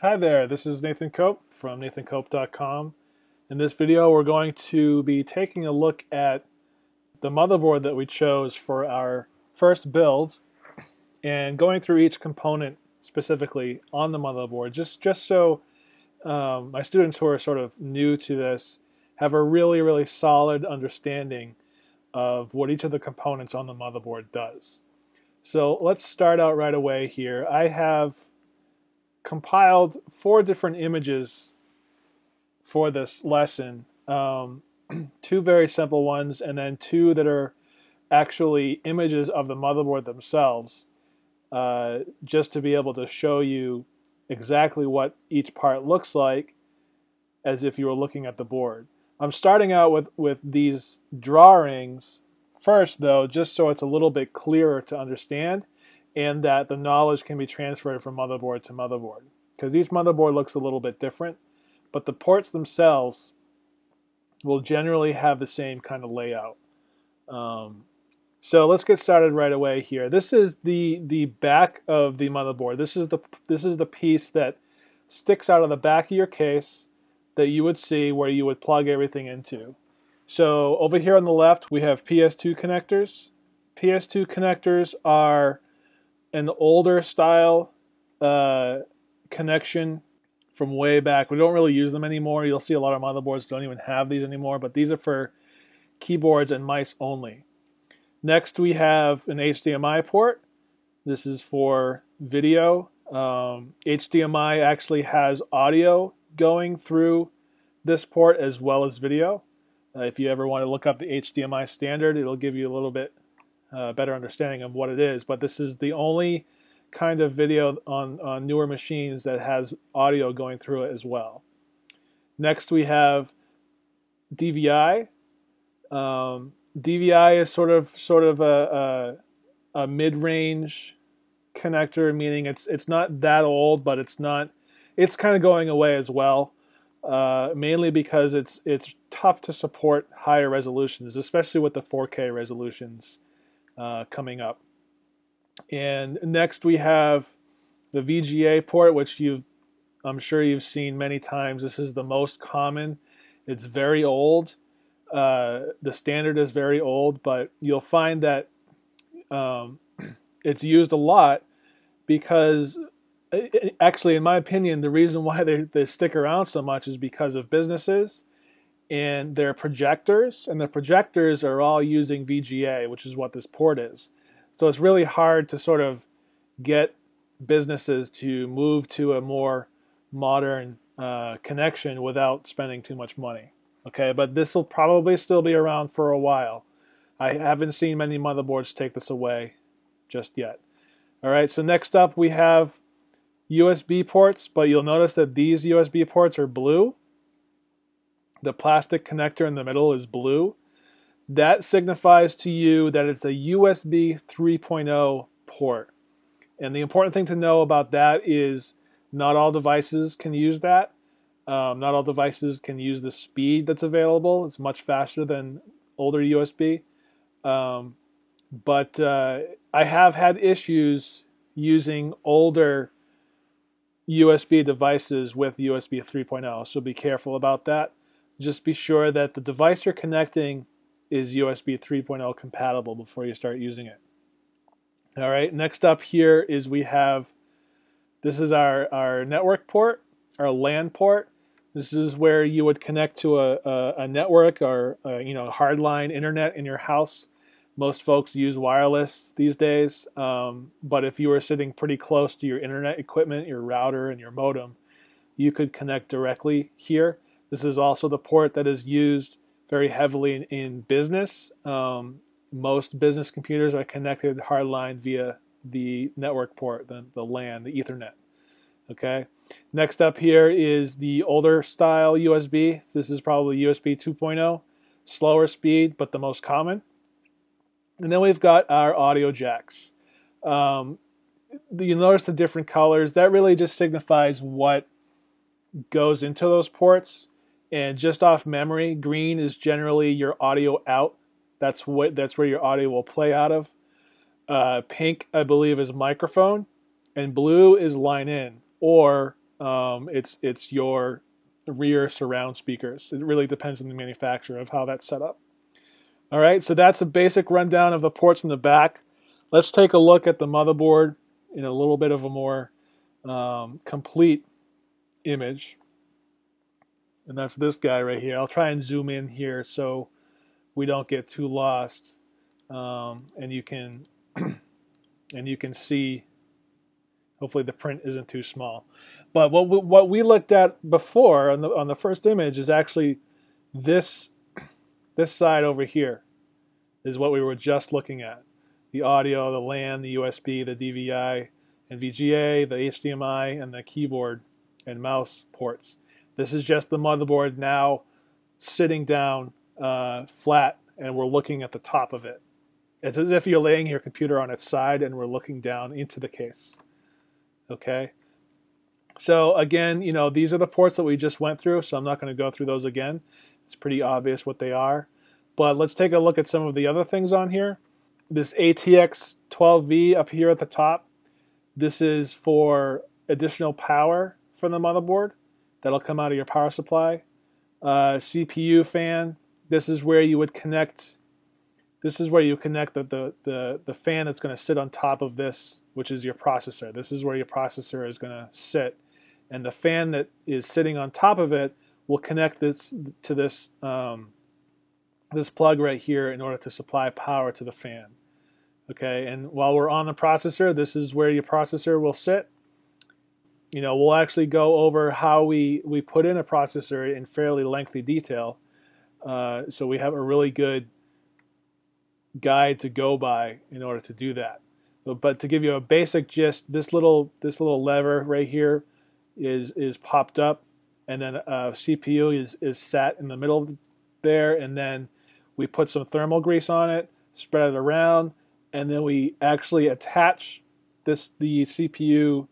Hi there, this is Nathan Cope from nathancope.com. In this video we're going to be taking a look at the motherboard that we chose for our first build and going through each component specifically on the motherboard, just so my students who are sort of new to this have a really solid understanding of what each of the components on the motherboard does. So let's start out right away here. I have compiled 4 different images for this lesson, 2 very simple ones and then 2 that are actually images of the motherboard themselves, just to be able to show you exactly what each part looks like as if you were looking at the board. I'm starting out with these drawings first though, just so it's a little bit clearer to understand, and that the knowledge can be transferred from motherboard to motherboard, because each motherboard looks a little bit different, but the ports themselves will generally have the same kind of layout. So let's get started right away here. This is the back of the motherboard. This is the piece that sticks out of the back of your case that you would see where you would plug everything into. So over here on the left we have PS2 connectors. PS2 connectors are an older style connection from way back. We don't really use them anymore. You'll see a lot of motherboards don't even have these anymore, but these are for keyboards and mice only. Next we have an HDMI port. This is for video. HDMI actually has audio going through this port as well as video. If you ever want to look up the HDMI standard, it'll give you a little bit better understanding of what it is, but this is the only kind of video on newer machines that has audio going through it as well. Next we have DVI. DVI is sort of a mid-range connector, meaning it's not that old, but it's kind of going away as well, mainly because it's tough to support higher resolutions, especially with the 4K resolutions coming up. And next we have the VGA port, which I'm sure you've seen many times. This is the most common. It's very old. The standard is very old, but you'll find that it's used a lot because, actually in my opinion, the reason why they stick around so much is because of businesses and their projectors, and the projectors are all using VGA, which is what this port is. So it's really hard to sort of get businesses to move to a more modern connection without spending too much money. Okay, but this will probably still be around for a while. I haven't seen many motherboards take this away just yet. All right, so next up we have USB ports, but you'll notice that these USB ports are blue. The plastic connector in the middle is blue. That signifies to you that it's a USB 3.0 port. And the important thing to know about that is not all devices can use that. Not all devices can use the speed that's available. It's much faster than older USB. But I have had issues using older USB devices with USB 3.0, so be careful about that. Just be sure that the device you're connecting is USB 3.0 compatible before you start using it. All right, next up here is we have, this is our network port, our LAN port. This is where you would connect to a network or hardline internet in your house. Most folks use wireless these days, but if you were sitting pretty close to your internet equipment, your router and your modem, you could connect directly here. This is also the port that is used very heavily in business. Most business computers are connected hardline via the network port, the LAN, the Ethernet. Okay. Next up here is the older style USB. This is probably USB 2.0, slower speed, but the most common. And then we've got our audio jacks. You notice the different colors. That really just signifies what goes into those ports. And just off memory, green is generally your audio out. That's where your audio will play out of. Pink, I believe, is microphone, and blue is line in, or It's your rear surround speakers. It really depends on the manufacturer of how that's set up. All right, so that's a basic rundown of the ports in the back. Let's take a look at the motherboard in a little bit of a more complete image. And that's this guy right here. I'll try and zoom in here so we don't get too lost. And you can see, hopefully the print isn't too small. But what we looked at before on the first image is actually this side over here is what we were just looking at. The audio, the LAN, the USB, the DVI and VGA, the HDMI, and the keyboard and mouse ports. This is just the motherboard now sitting down flat, and we're looking at the top of it. It's as if you're laying your computer on its side and we're looking down into the case. Okay? So again, you know, these are the ports that we just went through, so I'm not going to go through those again. It's pretty obvious what they are. But let's take a look at some of the other things on here. This ATX-12V up here at the top, this is for additional power from the motherboard. That'll come out of your power supply. CPU fan, this is where you would connect the fan that's going to sit on top of this, which is your processor. This is where your processor is going to sit. And the fan that is sitting on top of it will connect this to this, this plug right here in order to supply power to the fan. Okay, and while we're on the processor, this is where your processor will sit. You know, we'll actually go over how we put in a processor in fairly lengthy detail. So we have a really good guide to go by in order to do that. But to give you a basic gist, this little lever right here is popped up, and then a CPU is sat in the middle there, and then we put some thermal grease on it, spread it around, and then we actually attach the CPU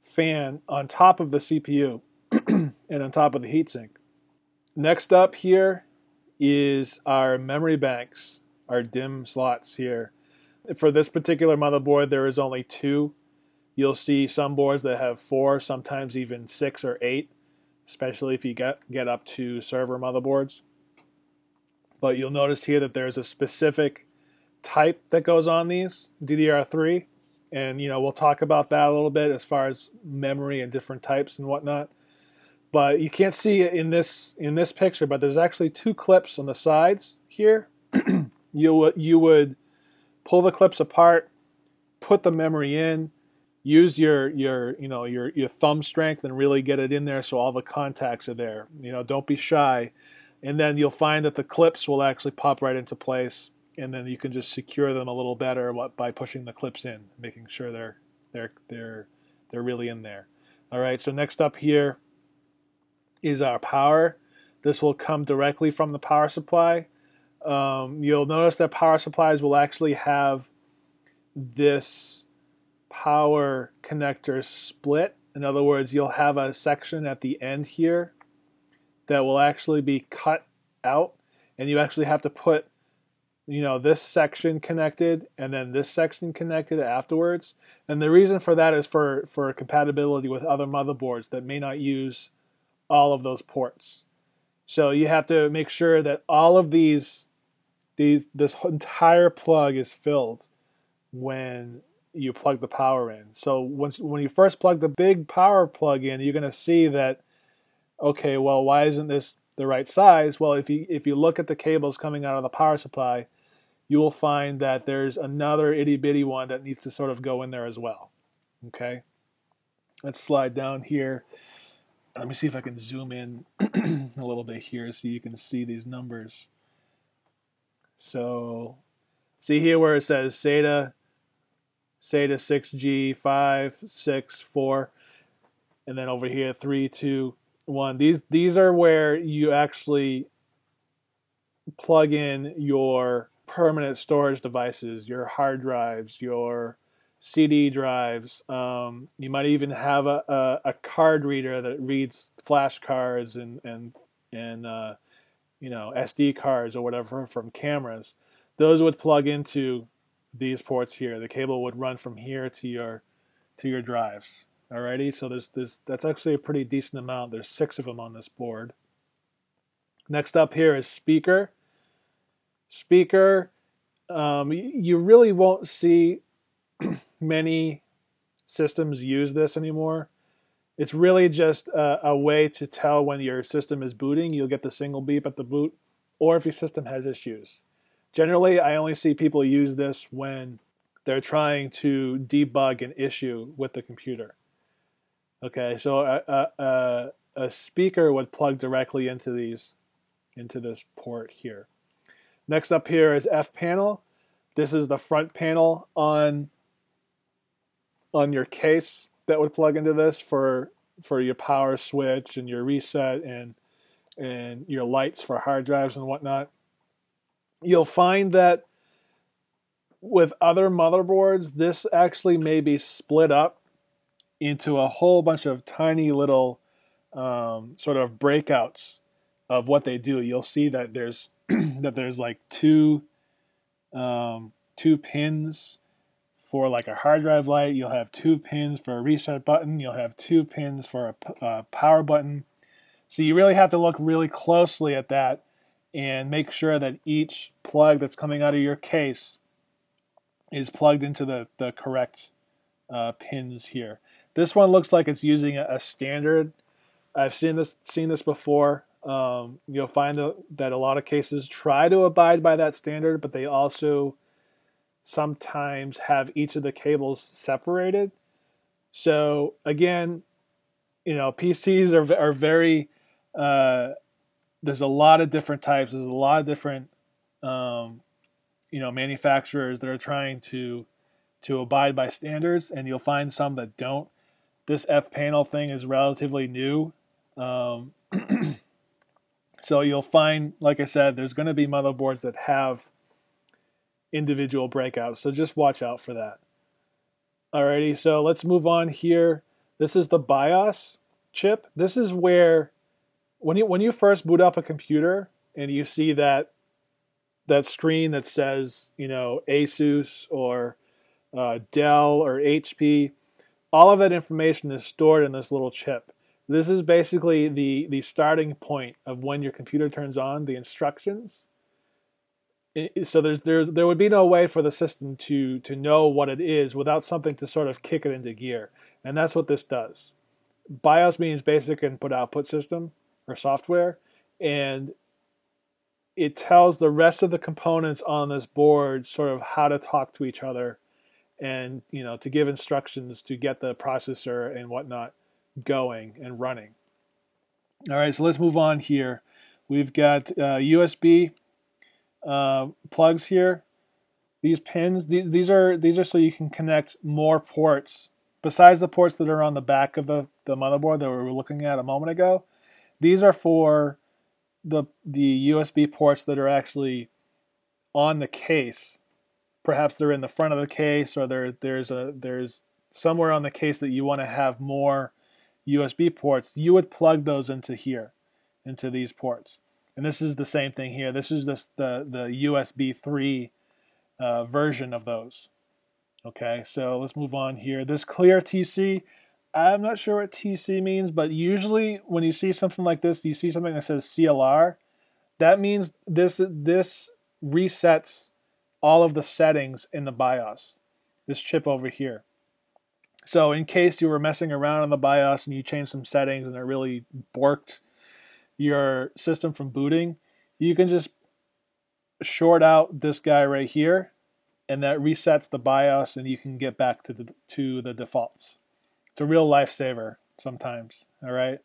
fan on top of the CPU and on top of the heatsink. Next up here is our memory banks, our DIMM slots here. For this particular motherboard, there is only 2. You'll see some boards that have 4, sometimes even 6 or 8, especially if you get up to server motherboards. But you'll notice here that there's a specific type that goes on these, DDR3. And you know, we'll talk about that a little bit as far as memory and different types and whatnot. But you can't see it in this picture, but there's actually 2 clips on the sides here. You would pull the clips apart, put the memory in, use your thumb strength and really get it in there so all the contacts are there. You know, don't be shy. And then you'll find that the clips will actually pop right into place, and then you can just secure them a little better by pushing the clips in, making sure they're really in there. All right, so next up here is our power. This will come directly from the power supply. You'll notice that power supplies will actually have this power connector split. In other words, you'll have a section at the end here that will actually be cut out, and you actually have to put, you know, this section connected and then this section connected afterwards. And the reason for that is for compatibility with other motherboards that may not use all of those ports. So you have to make sure that all of this entire plug is filled when you plug the power in. So when you first plug the big power plug in, you're going to see that, okay, well, why isn't this the right size? Well, if you look at the cables coming out of the power supply, you will find that there's another itty bitty one that needs to sort of go in there as well. Okay, let's slide down here. Let me see if I can zoom in a little bit here so you can see these numbers. So see here where it says SATA 6G 5, 6, 4, and then over here 3, 2, 1. These are where you actually plug in your permanent storage devices, your hard drives, your CD drives. You might even have a card reader that reads flash cards and you know, SD cards or whatever from cameras. Those would plug into these ports here. The cable would run from here to your drives. Alrighty, so that's actually a pretty decent amount. There's 6 of them on this board. Next up here is speaker. Speaker, you really won't see many systems use this anymore. It's really just a way to tell when your system is booting. You'll get the single beep at the boot, or if your system has issues. Generally, I only see people use this when they're trying to debug an issue with the computer. Okay, so a speaker would plug directly into these, into this port here. Next up here is F panel. This is the front panel on your case that would plug into this for your power switch and your reset and your lights for hard drives and whatnot. You'll find that with other motherboards, this actually may be split up into a whole bunch of tiny little sort of breakouts of what they do. You'll see that there's that there's like two pins for like a hard drive light. You'll have 2 pins for a reset button. You'll have 2 pins for a power button. So you really have to look really closely at that and make sure that each plug that's coming out of your case is plugged into the correct pins here. This one looks like it's using a standard. I've seen this before. You'll find that a lot of cases try to abide by that standard, but they also sometimes have each of the cables separated. So again, you know, PCs are very, there's a lot of different types. There's a lot of different, you know, manufacturers that are trying to abide by standards, and you'll find some that don't. This F panel thing is relatively new. So you'll find, like I said, there's going to be motherboards that have individual breakouts, so just watch out for that. Alrighty, so let's move on here. This is the BIOS chip. This is where, when you first boot up a computer and you see that screen that says, you know, ASUS or Dell or HP, all of that information is stored in this little chip. This is basically the starting point of when your computer turns on, the instructions. So there would be no way for the system to know what it is without something to sort of kick it into gear. And that's what this does. BIOS means basic input-output system or software. And it tells the rest of the components on this board sort of how to talk to each other and, you know, to give instructions to get the processor and whatnot going and running. All right, so let's move on here. We've got USB plugs here. These pins, these are so you can connect more ports besides the ports that are on the back of the motherboard that we were looking at a moment ago. These are for the USB ports that are actually on the case. Perhaps they're in the front of the case, or there's somewhere on the case that you want to have more USB ports. You would plug those into here, into these ports. And this is the same thing here. This is the USB 3 version of those. Okay, so let's move on here. This clear TC, I'm not sure what TC means, but usually when you see something like this, you see something that says CLR. That means this resets all of the settings in the BIOS, this chip over here. So in case you were messing around on the BIOS and you changed some settings and it really borked your system from booting, you can just short out this guy right here, and that resets the BIOS, and you can get back to the defaults. It's a real lifesaver sometimes. All right,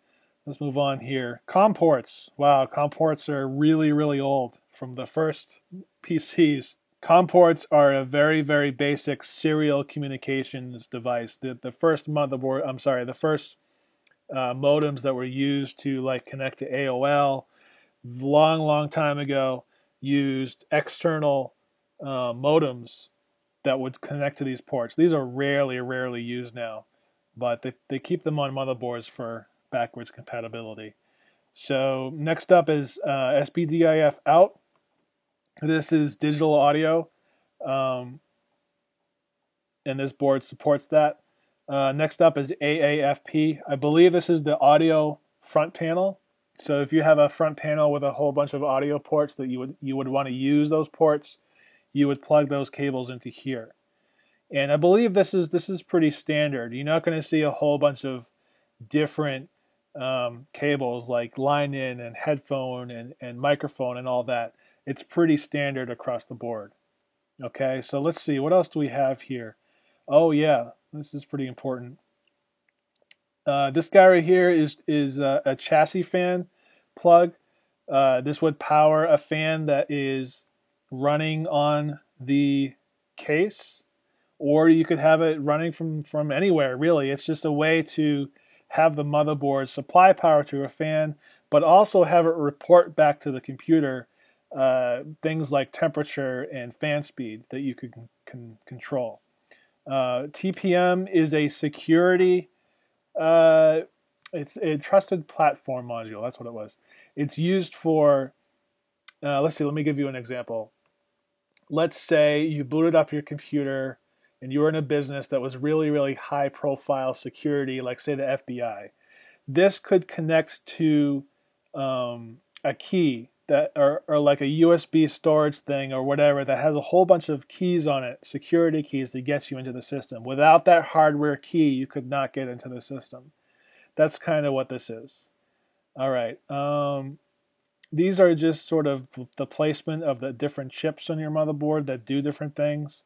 let's move on here. COM ports. Wow, COM ports are really, really old from the first PCs. COM ports are a very, very basic serial communications device. The first motherboard, I'm sorry, the first modems that were used to like connect to AOL long time ago used external modems that would connect to these ports. These are rarely used now, but they keep them on motherboards for backwards compatibility. So next up is SPDIF out. This is digital audio, and this board supports that. Next up is AAFP. I believe this is the audio front panel. So if you have a front panel with a whole bunch of audio ports that you would want to use those ports, you would plug those cables into here. And I believe this is pretty standard. You're not going to see a whole bunch of different cables like line in and headphone and microphone and all that. It's pretty standard across the board. Okay, so let's see. What else do we have here? Oh yeah, this is pretty important. This guy right here is a chassis fan plug. This would power a fan that is running on the case, or you could have it running from anywhere, really. It's just a way to have the motherboard supply power to a fan, but also have it report back to the computer things like temperature and fan speed that you can control. TPM is a security, it's a trusted platform module. That's what it was. It's used for, let's see, let me give you an example. Let's say you booted up your computer and you were in a business that was really, really high profile security, like say the FBI. This could connect to a key that, or like a USB storage thing or whatever that has a whole bunch of keys on it, security keys that gets you into the system. Without that hardware key, you could not get into the system. That's kind of what this is. All right. These are just sort of the placement of the different chips on your motherboard that do different things.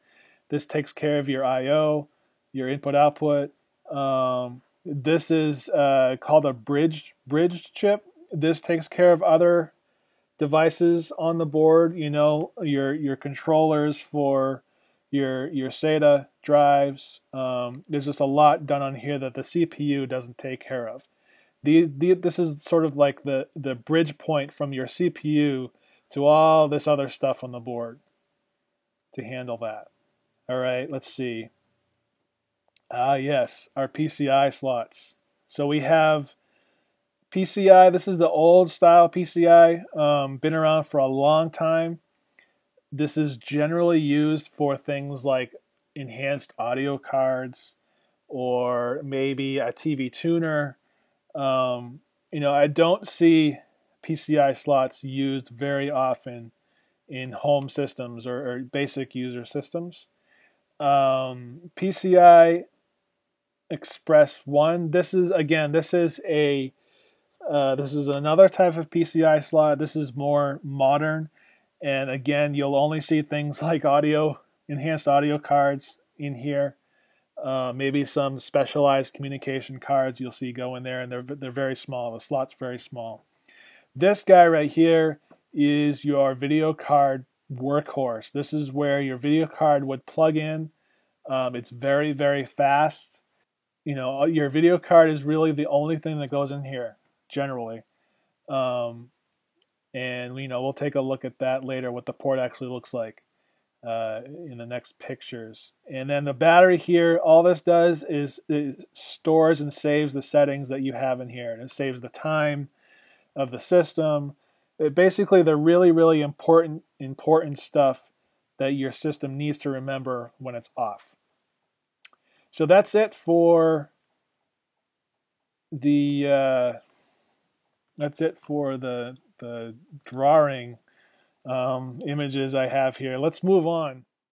This takes care of your I/O, your input/output. This is called a bridged chip. This takes care of other devices on the board. You know, your controllers for your SATA drives. There's just a lot done on here that the CPU doesn't take care of. This is sort of like the bridge point from your CPU to all this other stuff on the board to handle that. All right, let's see. Ah, yes, our PCI slots. So we have PCI. This is the old style PCI, been around for a long time. This is generally used for things like enhanced audio cards or maybe a TV tuner. You know, I don't see PCI slots used very often in home systems or basic user systems. PCI Express 1. This is another type of PCI slot. This is more modern, and again, you'll only see things like enhanced audio cards in here. Maybe some specialized communication cards you'll see go in there, and they're very small. The slot's very small. This guy right here is your video card workhorse. This is where your video card would plug in. It's very, very fast. You know, your video card is really the only thing that goes in here generally. And you know, we'll take a look at that later, what the port actually looks like in the next pictures. And then the battery here, all this does is stores and saves the settings that you have in here, and it saves the time of the system. Basically, the really, really important stuff that your system needs to remember when it's off. So that's it for the drawing images I have here. Let's move on.